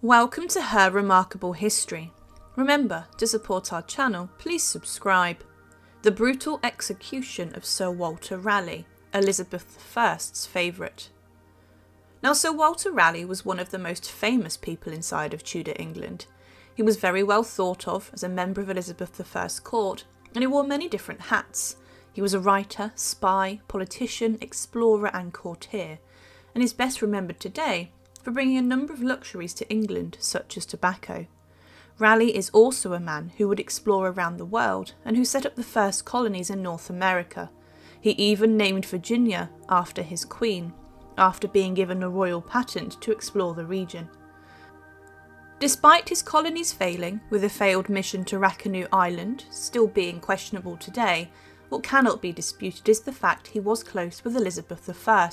Welcome to Her Remarkable History. Remember, to support our channel, please subscribe. The brutal execution of Sir Walter Raleigh, Elizabeth I's favourite. Now, Sir Walter Raleigh was one of the most famous people inside of Tudor England. He was very well thought of as a member of Elizabeth I's court, and he wore many different hats. He was a writer, spy, politician, explorer and courtier, and is best remembered today for bringing a number of luxuries to England, such as tobacco. Raleigh is also a man who would explore around the world and who set up the first colonies in North America. He even named Virginia after his queen, after being given a royal patent to explore the region. Despite his colonies failing, with a failed mission to Roanoke Island still being questionable today, what cannot be disputed is the fact he was close with Elizabeth I.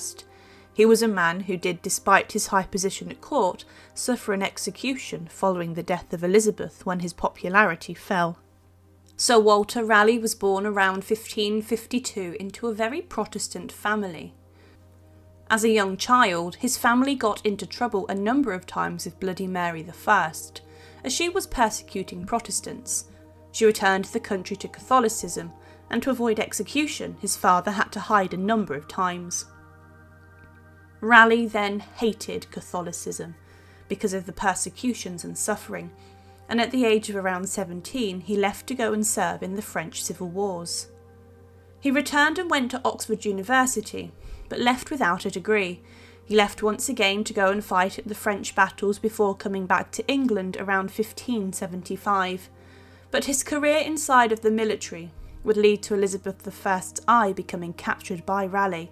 He was a man who did, despite his high position at court, suffer an execution following the death of Elizabeth when his popularity fell. Sir Walter Raleigh was born around 1552 into a very Protestant family. As a young child, his family got into trouble a number of times with Bloody Mary I, as she was persecuting Protestants. She returned the country to Catholicism, and to avoid execution, his father had to hide a number of times. Raleigh then hated Catholicism because of the persecutions and suffering, and at the age of around 17 he left to go and serve in the French Civil Wars. He returned and went to Oxford University, but left without a degree. He left once again to go and fight at the French battles before coming back to England around 1575, but his career inside of the military would lead to Elizabeth I becoming captured by Raleigh.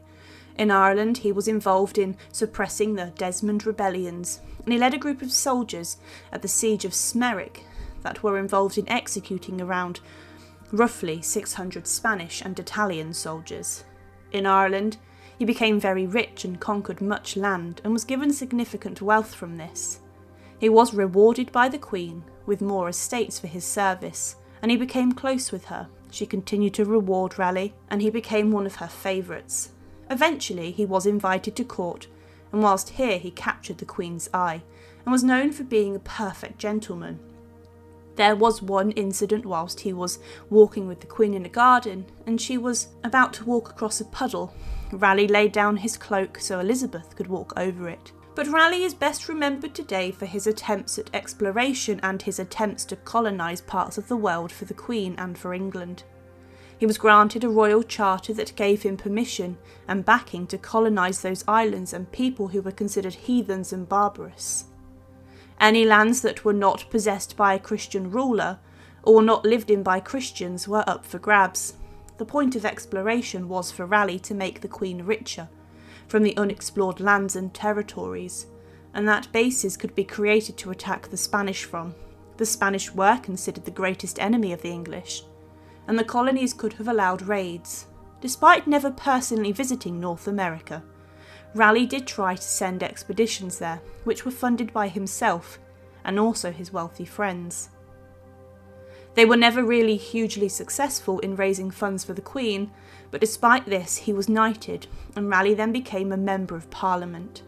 In Ireland, he was involved in suppressing the Desmond Rebellions, and he led a group of soldiers at the Siege of Smerwick that were involved in executing around roughly 600 Spanish and Italian soldiers. In Ireland, he became very rich and conquered much land and was given significant wealth from this. He was rewarded by the Queen with more estates for his service, and he became close with her. She continued to reward Raleigh, and he became one of her favourites. Eventually, he was invited to court, and whilst here he captured the Queen's eye, and was known for being a perfect gentleman. There was one incident whilst he was walking with the Queen in a garden, and she was about to walk across a puddle. Raleigh laid down his cloak so Elizabeth could walk over it. But Raleigh is best remembered today for his attempts at exploration and his attempts to colonise parts of the world for the Queen and for England. He was granted a royal charter that gave him permission and backing to colonise those islands and people who were considered heathens and barbarous. Any lands that were not possessed by a Christian ruler or not lived in by Christians were up for grabs. The point of exploration was for Raleigh to make the Queen richer from the unexplored lands and territories, and that bases could be created to attack the Spanish from. The Spanish were considered the greatest enemy of the English, and the colonies could have allowed raids. Despite never personally visiting North America, Raleigh did try to send expeditions there, which were funded by himself and also his wealthy friends. They were never really hugely successful in raising funds for the Queen, but despite this he was knighted, and Raleigh then became a Member of Parliament.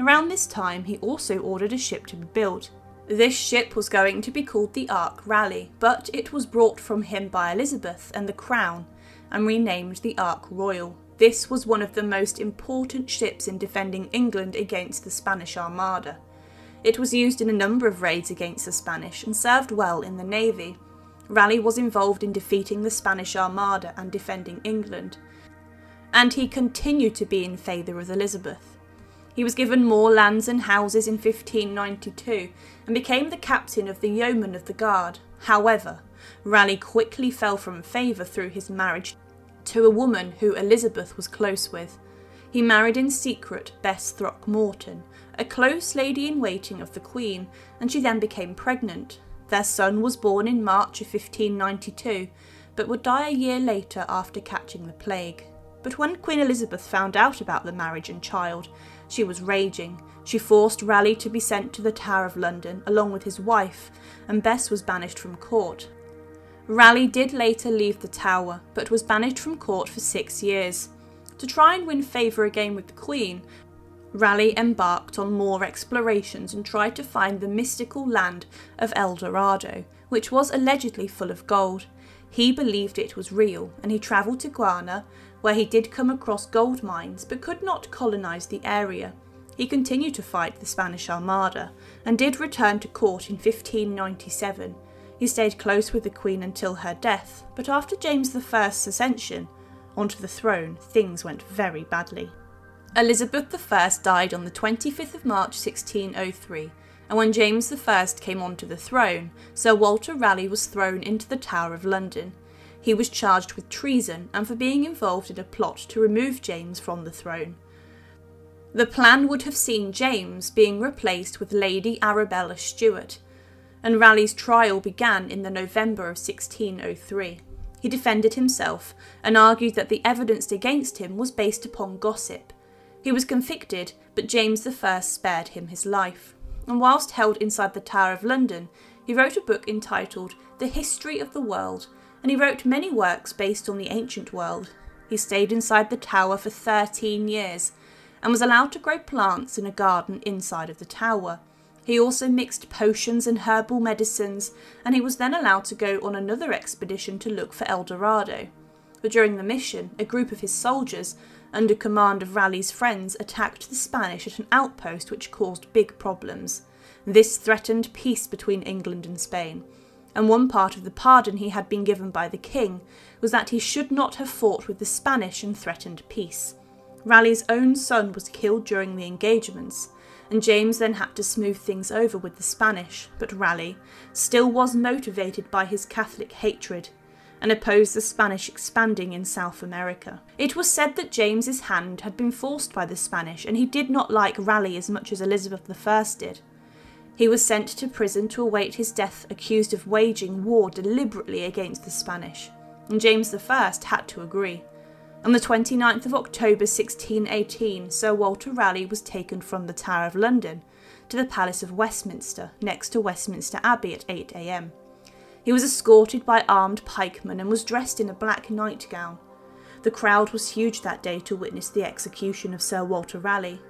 Around this time he also ordered a ship to be built. This ship was going to be called the Ark Royal, but it was brought from him by Elizabeth and the Crown and renamed the Ark Royal. This was one of the most important ships in defending England against the Spanish Armada. It was used in a number of raids against the Spanish and served well in the navy. Raleigh was involved in defeating the Spanish Armada and defending England, and he continued to be in favour of Elizabeth. He was given more lands and houses in 1592 and became the captain of the Yeoman of the Guard. However, Raleigh quickly fell from favour through his marriage to a woman who Elizabeth was close with. He married in secret Bess Throckmorton, a close lady-in-waiting of the Queen, and she then became pregnant. Their son was born in March of 1592, but would die a year later after catching the plague. But when Queen Elizabeth found out about the marriage and child, she was raging. She forced Raleigh to be sent to the Tower of London along with his wife, and Bess was banished from court. Raleigh did later leave the Tower, but was banished from court for 6 years. To try and win favour again with the Queen, Raleigh embarked on more explorations and tried to find the mystical land of El Dorado, which was allegedly full of gold. He believed it was real, and he travelled to Guiana, where he did come across gold mines but could not colonise the area. He continued to fight the Spanish Armada, and did return to court in 1597. He stayed close with the Queen until her death, but after James I's ascension onto the throne, things went very badly. Elizabeth I died on the 25th of March 1603, and when James I came onto the throne, Sir Walter Raleigh was thrown into the Tower of London. He was charged with treason and for being involved in a plot to remove James from the throne. The plan would have seen James being replaced with Lady Arabella Stuart, and Raleigh's trial began in the November of 1603. He defended himself and argued that the evidence against him was based upon gossip. He was convicted, but James I spared him his life, and whilst held inside the Tower of London, he wrote a book entitled The History of the World, and he wrote many works based on the ancient world. He stayed inside the tower for 13 years, and was allowed to grow plants in a garden inside of the tower. He also mixed potions and herbal medicines, and he was then allowed to go on another expedition to look for El Dorado. But during the mission, a group of his soldiers, under command of Raleigh's friends, attacked the Spanish at an outpost which caused big problems. This threatened peace between England and Spain, and one part of the pardon he had been given by the king was that he should not have fought with the Spanish and threatened peace. Raleigh's own son was killed during the engagements, and James then had to smooth things over with the Spanish, but Raleigh still was motivated by his Catholic hatred and opposed the Spanish expanding in South America. It was said that James's hand had been forced by the Spanish, and he did not like Raleigh as much as Elizabeth I did. He was sent to prison to await his death, accused of waging war deliberately against the Spanish, and James I had to agree. On the 29th of October 1618, Sir Walter Raleigh was taken from the Tower of London to the Palace of Westminster, next to Westminster Abbey, at 8 AM. He was escorted by armed pikemen and was dressed in a black nightgown. The crowd was huge that day to witness the execution of Sir Walter Raleigh,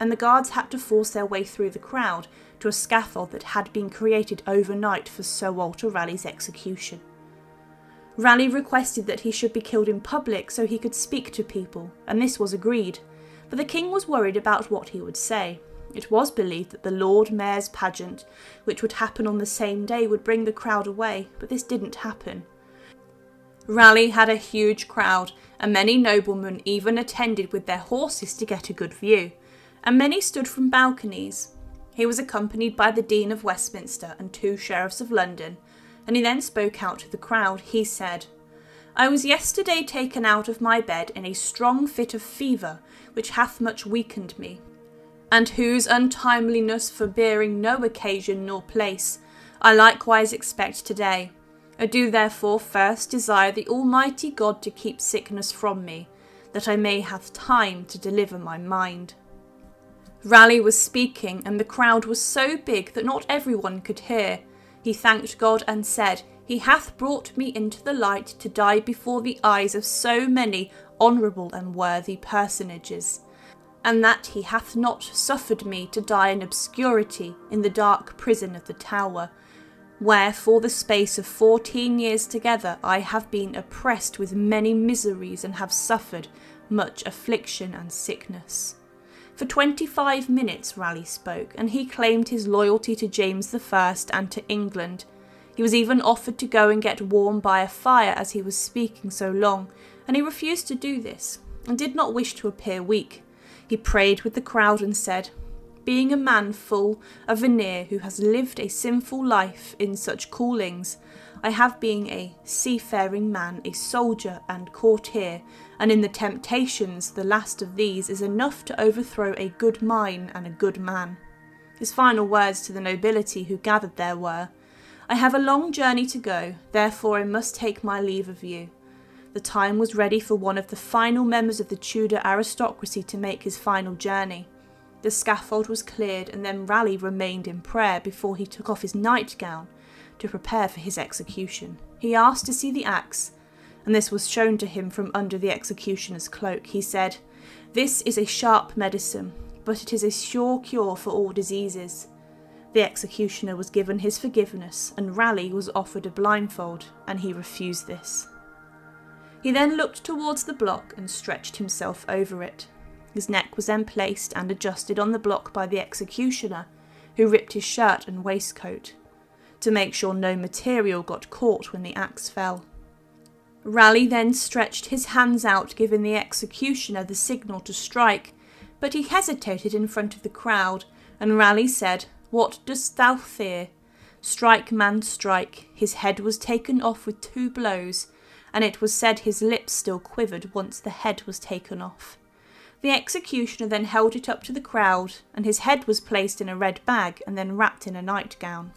and the guards had to force their way through the crowd to a scaffold that had been created overnight for Sir Walter Raleigh's execution. Raleigh requested that he should be killed in public so he could speak to people, and this was agreed, but the king was worried about what he would say. It was believed that the Lord Mayor's pageant, which would happen on the same day, would bring the crowd away, but this didn't happen. Raleigh had a huge crowd, and many noblemen even attended with their horses to get a good view, and many stood from balconies. He was accompanied by the Dean of Westminster and two sheriffs of London, and he then spoke out to the crowd. He said, "I was yesterday taken out of my bed in a strong fit of fever, which hath much weakened me, and whose untimeliness forbearing no occasion nor place, I likewise expect today. I do therefore first desire the Almighty God to keep sickness from me, that I may have time to deliver my mind." Raleigh was speaking, and the crowd was so big that not everyone could hear. He thanked God and said, "He hath brought me into the light to die before the eyes of so many honourable and worthy personages, and that he hath not suffered me to die in obscurity in the dark prison of the tower, where for the space of 14 years together I have been oppressed with many miseries and have suffered much affliction and sickness." For 25 minutes Raleigh spoke, and he claimed his loyalty to James I and to England. He was even offered to go and get warm by a fire as he was speaking so long, and he refused to do this, and did not wish to appear weak. He prayed with the crowd and said, "Being a man full of veneer who has lived a sinful life in such callings, I have been a seafaring man, a soldier and courtier, and in the temptations the last of these is enough to overthrow a good mind and a good man." His final words to the nobility who gathered there were, "I have a long journey to go, therefore I must take my leave of you." The time was ready for one of the final members of the Tudor aristocracy to make his final journey. The scaffold was cleared, and then Raleigh remained in prayer before he took off his nightgown to prepare for his execution. He asked to see the axe, and this was shown to him from under the executioner's cloak. He said, "This is a sharp medicine, but it is a sure cure for all diseases. The executioner was given his forgiveness, and Raleigh was offered a blindfold, and he refused this. He then looked towards the block and stretched himself over it. His neck was then placed and adjusted on the block by the executioner, who ripped his shirt and waistcoat, to make sure no material got caught when the axe fell. Raleigh then stretched his hands out, giving the executioner the signal to strike, but he hesitated in front of the crowd, and Raleigh said, "What dost thou fear? Strike, man, strike." His head was taken off with 2 blows, and it was said his lips still quivered once the head was taken off. The executioner then held it up to the crowd, and his head was placed in a red bag and then wrapped in a nightgown.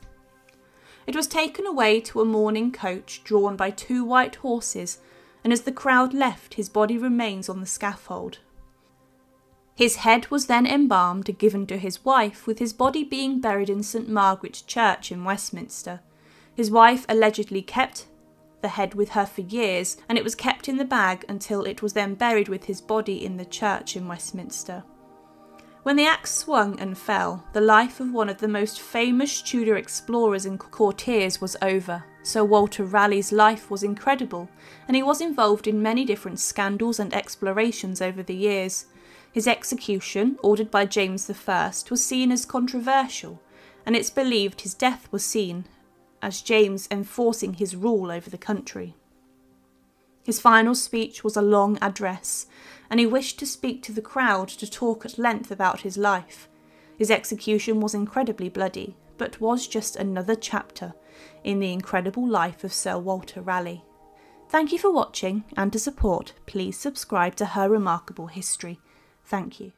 It was taken away to a mourning coach drawn by 2 white horses, and as the crowd left, his body remains on the scaffold. His head was then embalmed and given to his wife, with his body being buried in St. Margaret's Church in Westminster. His wife allegedly kept the head with her for years, and it was kept in the bag until it was then buried with his body in the church in Westminster. When the axe swung and fell, the life of one of the most famous Tudor explorers and courtiers was over. Sir Walter Raleigh's life was incredible, and he was involved in many different scandals and explorations over the years. His execution, ordered by James I, was seen as controversial, and it's believed his death was seen as James enforcing his rule over the country. His final speech was a long address, and he wished to speak to the crowd to talk at length about his life. His execution was incredibly bloody, but was just another chapter in the incredible life of Sir Walter Raleigh. Thank you for watching, and to support, please subscribe to Her Remarkable History. Thank you.